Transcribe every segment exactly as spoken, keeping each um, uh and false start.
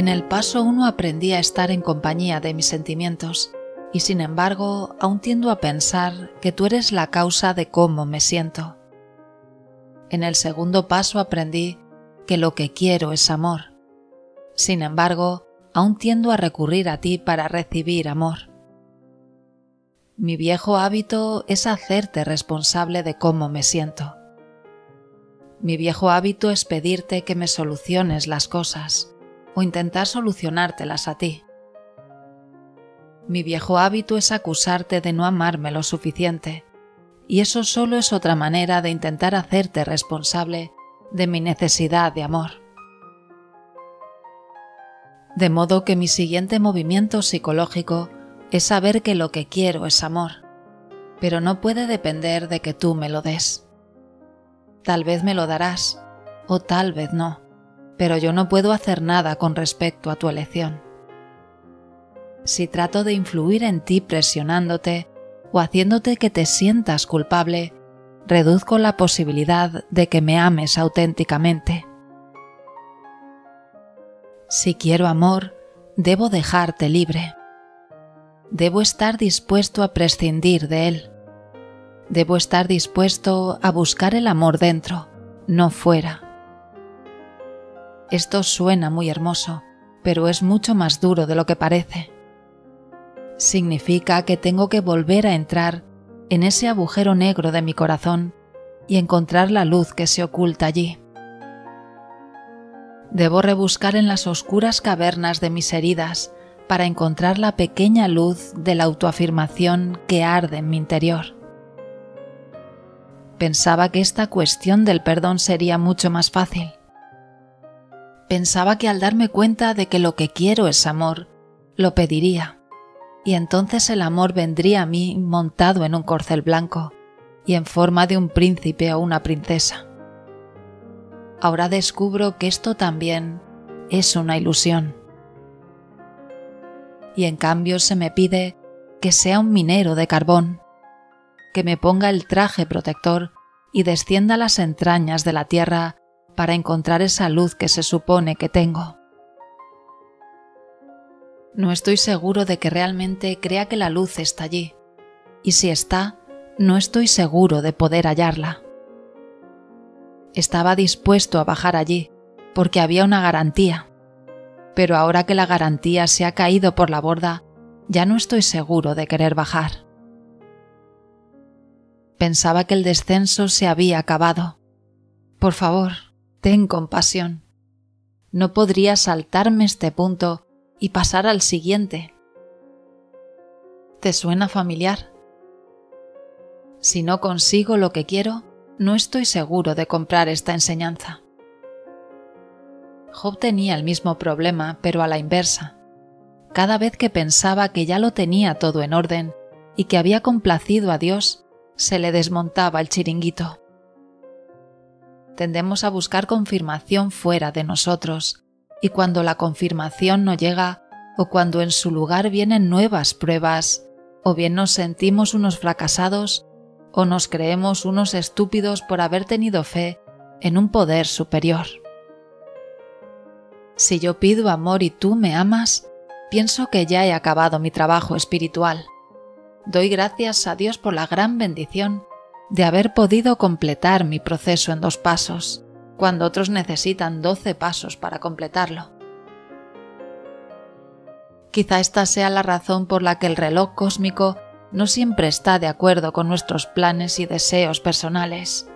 En el paso uno aprendí a estar en compañía de mis sentimientos y sin embargo aún tiendo a pensar que tú eres la causa de cómo me siento. En el segundo paso aprendí que lo que quiero es amor. Sin embargo, aún tiendo a recurrir a ti para recibir amor. Mi viejo hábito es hacerte responsable de cómo me siento. Mi viejo hábito es pedirte que me soluciones las cosas o intentar solucionártelas a ti. Mi viejo hábito es acusarte de no amarme lo suficiente, y eso solo es otra manera de intentar hacerte responsable de mi necesidad de amor. De modo que mi siguiente movimiento psicológico es saber que lo que quiero es amor, pero no puede depender de que tú me lo des. Tal vez me lo darás, o tal vez no, pero yo no puedo hacer nada con respecto a tu elección. Si trato de influir en ti presionándote o haciéndote que te sientas culpable, reduzco la posibilidad de que me ames auténticamente. Si quiero amor, debo dejarte libre. Debo estar dispuesto a prescindir de él. Debo estar dispuesto a buscar el amor dentro, no fuera. Esto suena muy hermoso, pero es mucho más duro de lo que parece. Significa que tengo que volver a entrar en ese agujero negro de mi corazón y encontrar la luz que se oculta allí. Debo rebuscar en las oscuras cavernas de mis heridas para encontrar la pequeña luz de la autoafirmación que arde en mi interior. Pensaba que esta cuestión del perdón sería mucho más fácil. Pensaba que al darme cuenta de que lo que quiero es amor, lo pediría. Y entonces el amor vendría a mí montado en un corcel blanco y en forma de un príncipe o una princesa. Ahora descubro que esto también es una ilusión. Y en cambio se me pide que sea un minero de carbón, que me ponga el traje protector y descienda a las entrañas de la tierra para encontrar esa luz que se supone que tengo. No estoy seguro de que realmente crea que la luz está allí, y si está, no estoy seguro de poder hallarla. Estaba dispuesto a bajar allí, porque había una garantía, pero ahora que la garantía se ha caído por la borda, ya no estoy seguro de querer bajar. Pensaba que el descenso se había acabado. Por favor, ten compasión. No podría saltarme este punto y pasar al siguiente. ¿Te suena familiar? Si no consigo lo que quiero, no estoy seguro de comprar esta enseñanza. Job tenía el mismo problema, pero a la inversa. Cada vez que pensaba que ya lo tenía todo en orden y que había complacido a Dios, se le desmontaba el chiringuito. Tendemos a buscar confirmación fuera de nosotros, y cuando la confirmación no llega, o cuando en su lugar vienen nuevas pruebas, o bien nos sentimos unos fracasados, o nos creemos unos estúpidos por haber tenido fe en un poder superior. Si yo pido amor y tú me amas, pienso que ya he acabado mi trabajo espiritual. Doy gracias a Dios por la gran bendición de haber podido completar mi proceso en dos pasos, cuando otros necesitan doce pasos para completarlo. Quizá esta sea la razón por la que el reloj cósmico no siempre está de acuerdo con nuestros planes y deseos personales.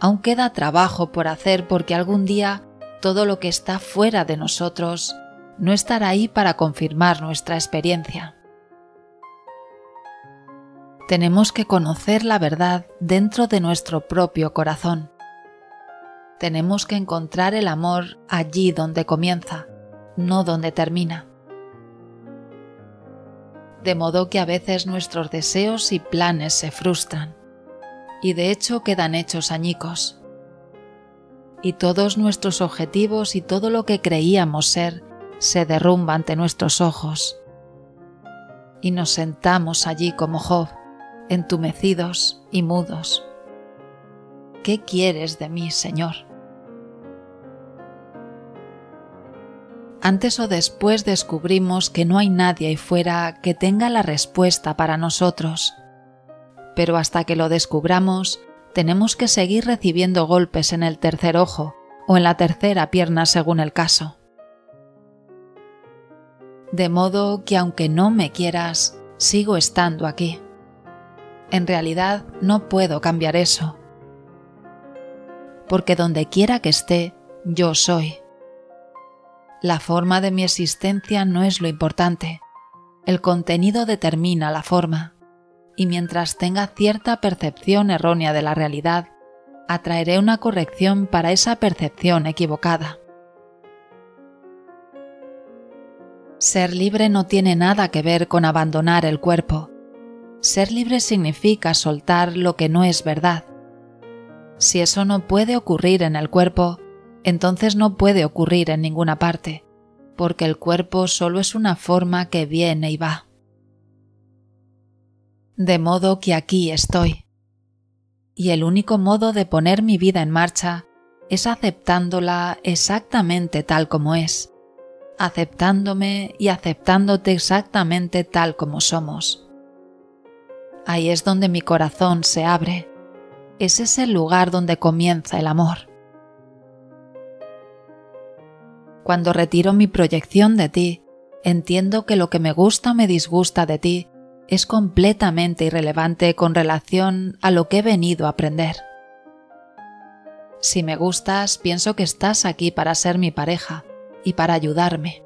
Aún queda trabajo por hacer porque algún día todo lo que está fuera de nosotros no estará ahí para confirmar nuestra experiencia. Tenemos que conocer la verdad dentro de nuestro propio corazón. Tenemos que encontrar el amor allí donde comienza, no donde termina. De modo que a veces nuestros deseos y planes se frustran, y de hecho quedan hechos añicos. Y todos nuestros objetivos y todo lo que creíamos ser se derrumba ante nuestros ojos. Y nos sentamos allí como Job, entumecidos y mudos. ¿Qué quieres de mí, Señor? Antes o después descubrimos que no hay nadie ahí fuera que tenga la respuesta para nosotros. Pero hasta que lo descubramos, tenemos que seguir recibiendo golpes en el tercer ojo o en la tercera pierna según el caso. De modo que aunque no me quieras, sigo estando aquí. En realidad no puedo cambiar eso. Porque donde quiera que esté, yo soy. La forma de mi existencia no es lo importante. El contenido determina la forma. Y mientras tenga cierta percepción errónea de la realidad, atraeré una corrección para esa percepción equivocada. Ser libre no tiene nada que ver con abandonar el cuerpo. Ser libre significa soltar lo que no es verdad. Si eso no puede ocurrir en el cuerpo, entonces no puede ocurrir en ninguna parte, porque el cuerpo solo es una forma que viene y va. De modo que aquí estoy. Y el único modo de poner mi vida en marcha es aceptándola exactamente tal como es, aceptándome y aceptándote exactamente tal como somos. Ahí es donde mi corazón se abre. Ese es el lugar donde comienza el amor. Cuando retiro mi proyección de ti, entiendo que lo que me gusta o me disgusta de ti es completamente irrelevante con relación a lo que he venido a aprender. Si me gustas, pienso que estás aquí para ser mi pareja y para ayudarme.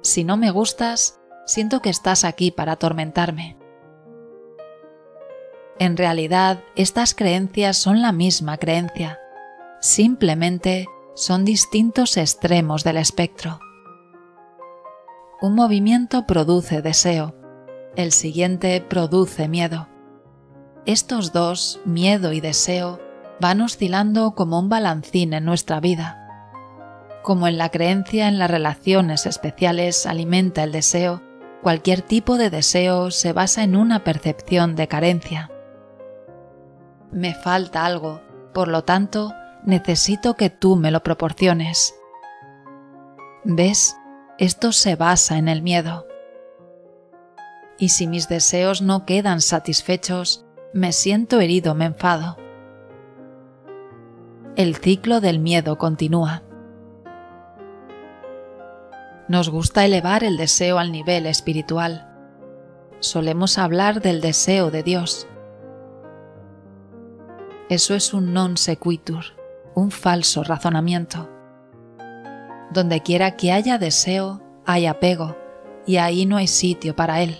Si no me gustas, siento que estás aquí para atormentarme. En realidad, estas creencias son la misma creencia. Simplemente son distintos extremos del espectro. Un movimiento produce deseo, el siguiente produce miedo. Estos dos, miedo y deseo, van oscilando como un balancín en nuestra vida. Como en la creencia en las relaciones especiales alimenta el deseo, cualquier tipo de deseo se basa en una percepción de carencia. Me falta algo, por lo tanto, necesito que tú me lo proporciones. ¿Ves? Esto se basa en el miedo. Y si mis deseos no quedan satisfechos, me siento herido, me enfado. El ciclo del miedo continúa. Nos gusta elevar el deseo al nivel espiritual. Solemos hablar del deseo de Dios. Eso es un non sequitur. Un falso razonamiento. Donde quiera que haya deseo, hay apego, y ahí no hay sitio para él.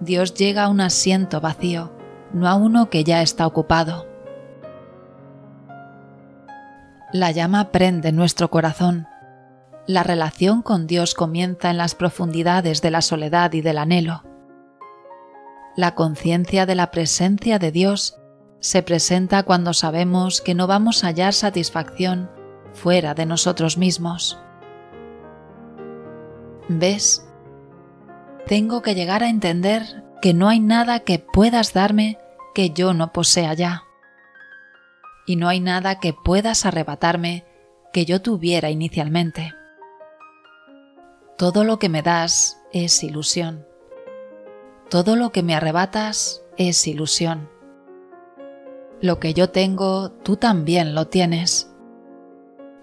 Dios llega a un asiento vacío, no a uno que ya está ocupado. La llama prende nuestro corazón. La relación con Dios comienza en las profundidades de la soledad y del anhelo. La conciencia de la presencia de Dios se presenta cuando sabemos que no vamos a hallar satisfacción fuera de nosotros mismos. ¿Ves? Tengo que llegar a entender que no hay nada que puedas darme que yo no posea ya. Y no hay nada que puedas arrebatarme que yo tuviera inicialmente. Todo lo que me das es ilusión. Todo lo que me arrebatas es ilusión. Lo que yo tengo, tú también lo tienes.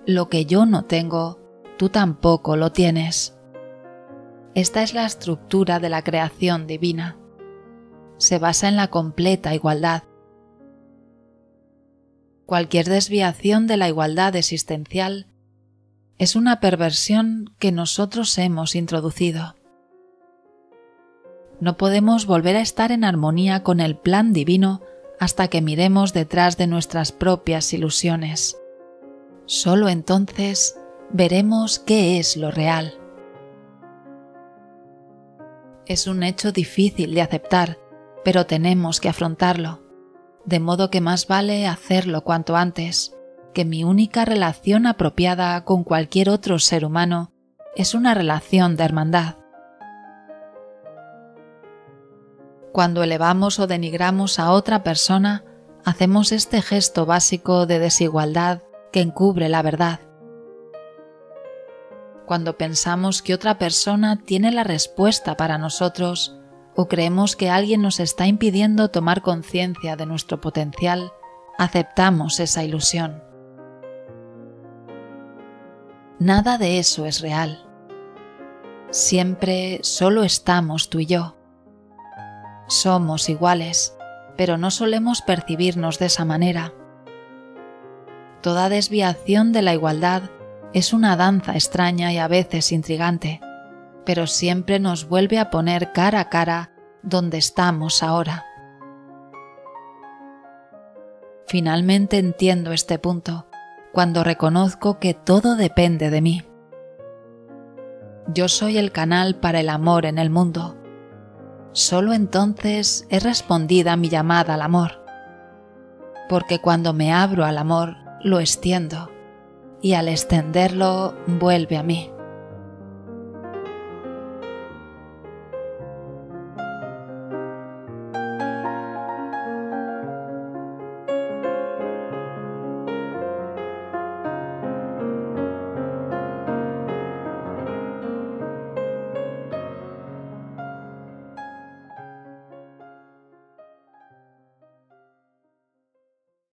Lo que yo no tengo, tú tampoco lo tienes. Esta es la estructura de la creación divina. Se basa en la completa igualdad. Cualquier desviación de la igualdad existencial es una perversión que nosotros hemos introducido. No podemos volver a estar en armonía con el plan divino hasta que miremos detrás de nuestras propias ilusiones. Solo entonces veremos qué es lo real. Es un hecho difícil de aceptar, pero tenemos que afrontarlo. De modo que más vale hacerlo cuanto antes, que mi única relación apropiada con cualquier otro ser humano es una relación de hermandad. Cuando elevamos o denigramos a otra persona, hacemos este gesto básico de desigualdad que encubre la verdad. cuando pensamos que otra persona tiene la respuesta para nosotros o creemos que alguien nos está impidiendo tomar conciencia de nuestro potencial, aceptamos esa ilusión. Nada de eso es real. Siempre solo estamos tú y yo. Somos iguales, pero no solemos percibirnos de esa manera. Toda desviación de la igualdad es una danza extraña y a veces intrigante, pero siempre nos vuelve a poner cara a cara donde estamos ahora. Finalmente entiendo este punto, cuando reconozco que todo depende de mí. Yo soy el canal para el amor en el mundo. Solo entonces es respondida mi llamada al amor. Porque cuando me abro al amor, lo extiendo, y al extenderlo, vuelve a mí.